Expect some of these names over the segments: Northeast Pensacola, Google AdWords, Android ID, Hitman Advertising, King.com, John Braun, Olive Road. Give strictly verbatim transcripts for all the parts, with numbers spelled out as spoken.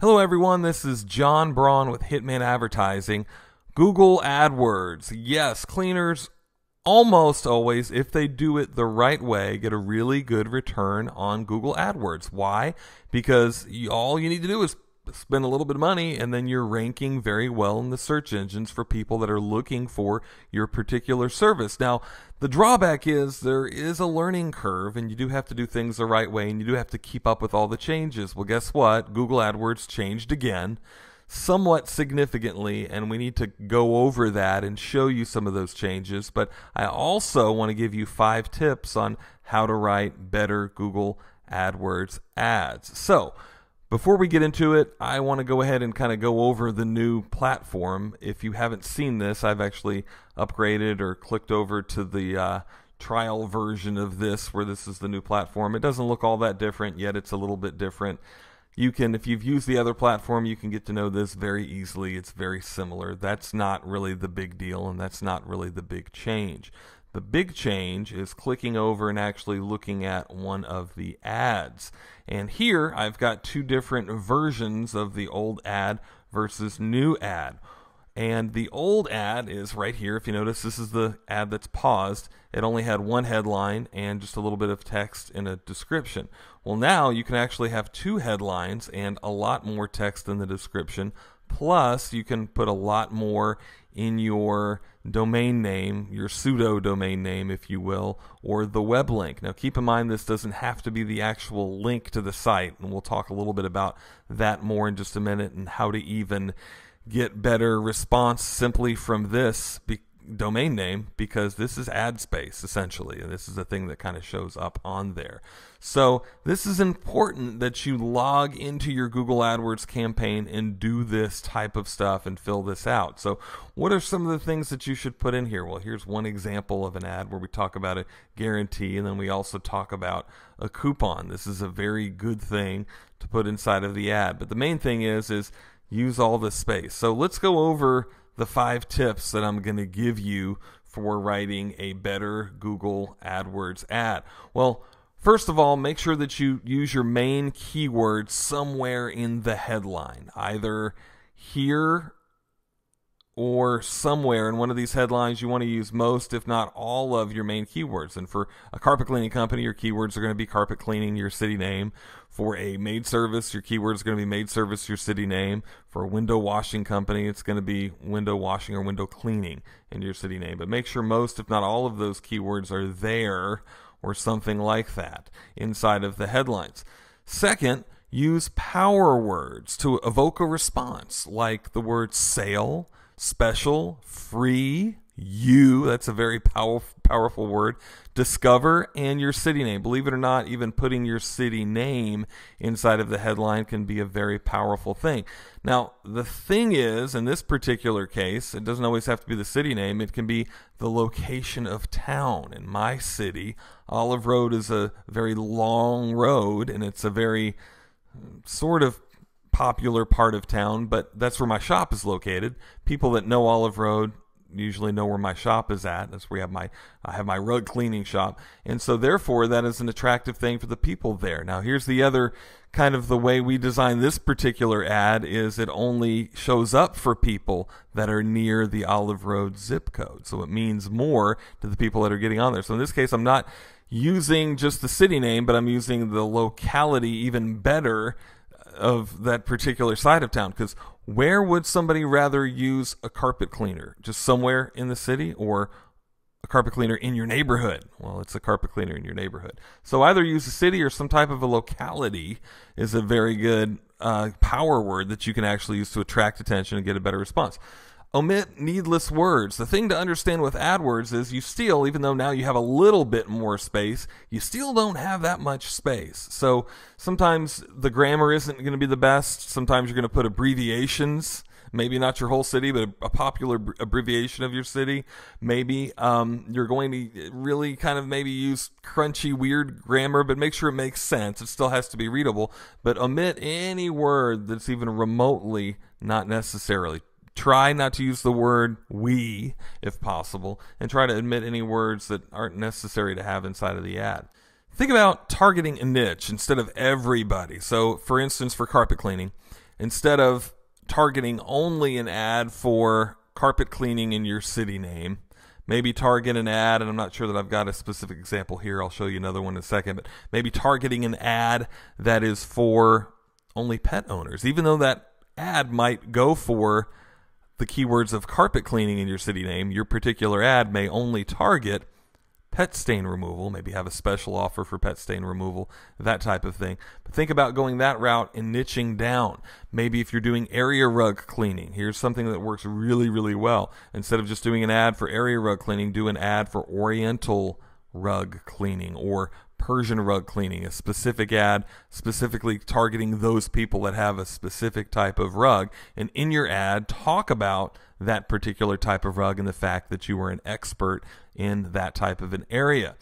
Hello everyone, this is John Braun with Hitman Advertising. Google AdWords. Yes, cleaners almost always, if they do it the right way, get a really good return on Google AdWords. Why? Because you, all you need to do is spend a little bit of money and then you're ranking very well in the search engines for people that are looking for your particular service. Now, the drawback is there is a learning curve and you do have to do things the right way and you do have to keep up with all the changes. Well, guess what? Google AdWords changed again, somewhat significantly, and we need to go over that and show you some of those changes. But I also want to give you five tips on how to write better Google AdWords ads. So, before we get into it, I want to go ahead and kind of go over the new platform. If you haven't seen this, I've actually upgraded or clicked over to the uh, trial version of this, where this is the new platform. It doesn't look all that different, yet it's a little bit different. You can, if you've used the other platform, you can get to know this very easily. It's very similar. That's not really the big deal, and that's not really the big change. The big change is clicking over and actually looking at one of the ads. And here I've got two different versions of the old ad versus new ad. And the old ad is right here. If you notice, this is the ad that's paused. It only had one headline and just a little bit of text in a description. Well, now you can actually have two headlines and a lot more text in the description. Plus, you can put a lot more in your domain name, your pseudo domain name, if you will, or the web link. Now, keep in mind, this doesn't have to be the actual link to the site, and we'll talk a little bit about that more in just a minute and how to even get better response simply from this be domain name, because this is ad space, essentially, and this is the thing that kind of shows up on there. So this is important that you log into your Google AdWords campaign and do this type of stuff and fill this out. So what are some of the things that you should put in here? Well, here's one example of an ad where we talk about a guarantee, and then we also talk about a coupon. This is a very good thing to put inside of the ad, but the main thing is is use all this space. So let's go over the five tips that I'm going to give you for writing a better Google AdWords ad. Well, first of all, make sure that you use your main keyword somewhere in the headline, either here or somewhere in one of these headlines. You want to use most, if not all, of your main keywords. And for a carpet cleaning company, your keywords are going to be carpet cleaning, your city name. For a maid service, your keyword's going to be maid service, your city name. For a window washing company, it's going to be window washing or window cleaning and your city name. But make sure most, if not all, of those keywords are there or something like that inside of the headlines. Second, use power words to evoke a response, like the word sale, special, free, you, that's a very powerful powerful word, discover, and your city name. Believe it or not, even putting your city name inside of the headline can be a very powerful thing. Now, the thing is, in this particular case, it doesn't always have to be the city name. It can be the location of town. In my city, Olive Road is a very long road, and it's a very sort of popular part of town, but that's where my shop is located. People that know Olive Road usually know where my shop is at. That's where I have my, I have my rug cleaning shop. And so therefore, that is an attractive thing for the people there. Now, here's the other kind of the way we design this particular ad is it only shows up for people that are near the Olive Road zip code. So it means more to the people that are getting on there. So in this case, I'm not using just the city name, but I'm using the locality even better of that particular side of town, because where would somebody rather use a carpet cleaner? Just somewhere in the city, or a carpet cleaner in your neighborhood? Well, it's a carpet cleaner in your neighborhood. So either use a city or some type of a locality is a very good uh, power word that you can actually use to attract attention and get a better response. Omit needless words. The thing to understand with AdWords is you still, even though now you have a little bit more space, you still don't have that much space. So sometimes the grammar isn't going to be the best. Sometimes you're going to put abbreviations, maybe not your whole city, but a popular abbreviation of your city. Maybe um, you're going to really kind of maybe use crunchy, weird grammar, but make sure it makes sense. It still has to be readable, but omit any word that's even remotely not necessarily. Try not to use the word we, if possible, and try to omit any words that aren't necessary to have inside of the ad. Think about targeting a niche instead of everybody. So, for instance, for carpet cleaning, instead of targeting only an ad for carpet cleaning in your city name, maybe target an ad, and I'm not sure that I've got a specific example here. I'll show you another one in a second, but maybe targeting an ad that is for only pet owners, even though that ad might go for the keywords of carpet cleaning in your city name. Your particular ad may only target pet stain removal, maybe have a special offer for pet stain removal, that type of thing. But think about going that route and niching down. Maybe if you're doing area rug cleaning, here's something that works really, really well. Instead of just doing an ad for area rug cleaning, do an ad for oriental rug cleaning or Persian rug cleaning, a specific ad specifically targeting those people that have a specific type of rug. And in your ad, talk about that particular type of rug and the fact that you are an expert in that type of an area.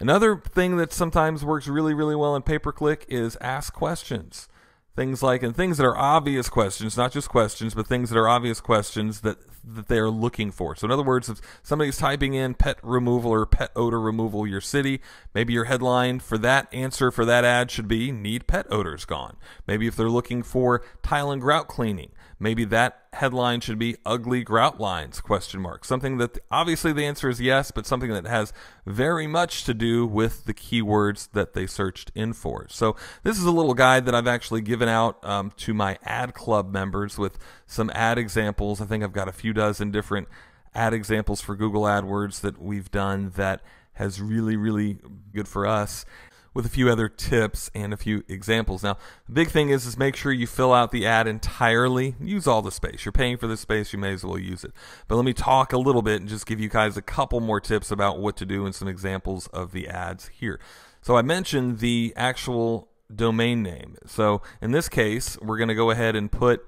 Another thing that sometimes works really, really well in pay-per-click is ask questions. Things like, and things that are obvious questions, not just questions, but things that are obvious questions that, that they're looking for. So in other words, if somebody's typing in pet removal or pet odor removal your city, maybe your headline for that answer for that ad should be, need pet odors gone. Maybe if they're looking for tile and grout cleaning, maybe that headline should be ugly grout lines, question mark. Something that obviously the answer is yes, but something that has very much to do with the keywords that they searched in for. So this is a little guide that I've actually given out um, to my ad club members with some ad examples. I think I've got a few dozen different ad examples for Google AdWords that we've done that has really, really good for us, with a few other tips and a few examples. Now, the big thing is, is make sure you fill out the ad entirely. Use all the space. You're paying for this space, you may as well use it. But let me talk a little bit and just give you guys a couple more tips about what to do and some examples of the ads here. So I mentioned the actual domain name. So in this case, we're going to go ahead and put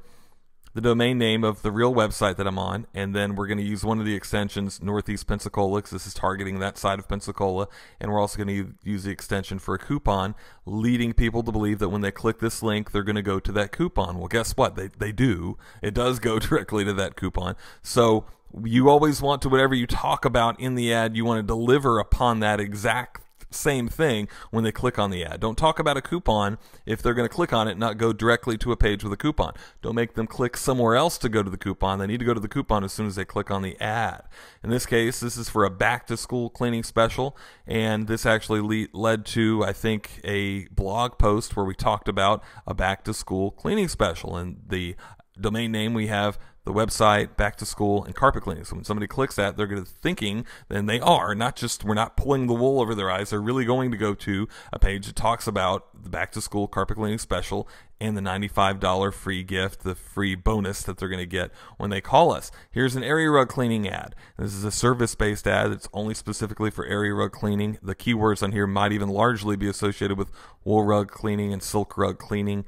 the domain name of the real website that I'm on, and then we're going to use one of the extensions, Northeast Pensacola, because this is targeting that side of Pensacola, and we're also going to use the extension for a coupon, leading people to believe that when they click this link, they're going to go to that coupon. Well, guess what? They, they do. It does go directly to that coupon. So you always want to, whatever you talk about in the ad, you want to deliver upon that exact same thing when they click on the ad. Don't talk about a coupon if they're going to click on it, not go directly to a page with a coupon. Don't make them click somewhere else to go to the coupon. They need to go to the coupon as soon as they click on the ad. In this case, this is for a back-to-school cleaning special, and this actually lead, led to, I think, a blog post where we talked about a back-to-school cleaning special, and the domain name we have the website, back to school, and carpet cleaning. So when somebody clicks that, they're going to thinking, and they are, not just, we're not pulling the wool over their eyes, they're really going to go to a page that talks about the back to school carpet cleaning special and the ninety-five dollar free gift, the free bonus that they're going to get when they call us. Here's an area rug cleaning ad. This is a service-based ad. It's only specifically for area rug cleaning. The keywords on here might even largely be associated with wool rug cleaning and silk rug cleaning,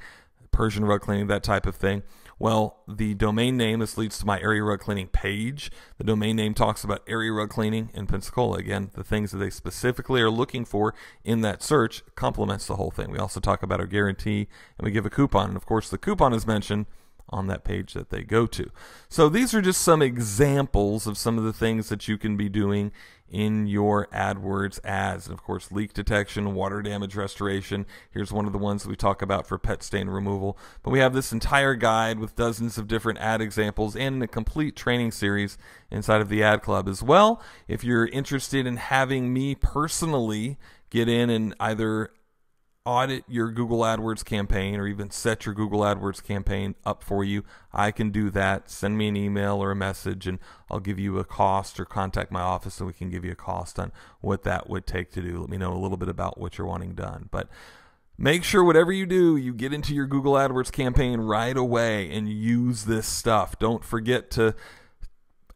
Persian rug cleaning, that type of thing. Well, the domain name, this leads to my area rug cleaning page. The domain name talks about area rug cleaning in Pensacola. Again, the things that they specifically are looking for in that search complements the whole thing. We also talk about our guarantee, and we give a coupon. And of course, the coupon is mentioned on that page that they go to. So these are just some examples of some of the things that you can be doing in your AdWords ads. And of course, leak detection, water damage restoration. Here's one of the ones that we talk about for pet stain removal. But we have this entire guide with dozens of different ad examples and a complete training series inside of the Ad Club as well. If you're interested in having me personally get in and either audit your Google AdWords campaign or even set your Google AdWords campaign up for you, I can do that. Send me an email or a message, and I'll give you a cost, or contact my office and we can give you a cost on what that would take to do. Let me know a little bit about what you're wanting done. But make sure whatever you do, you get into your Google AdWords campaign right away and use this stuff. Don't forget to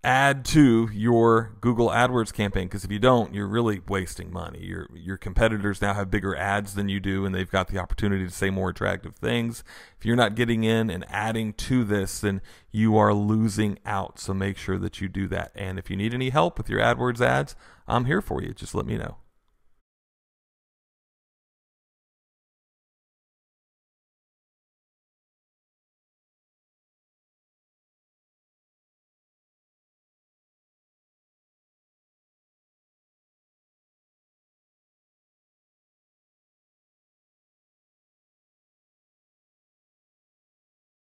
add to your Google AdWords campaign, because if you don't, you're really wasting money. Your your competitors now have bigger ads than you do, and they've got the opportunity to say more attractive things. If you're not getting in and adding to this, then you are losing out. So make sure that you do that. And if you need any help with your AdWords ads, I'm here for you. Just let me know.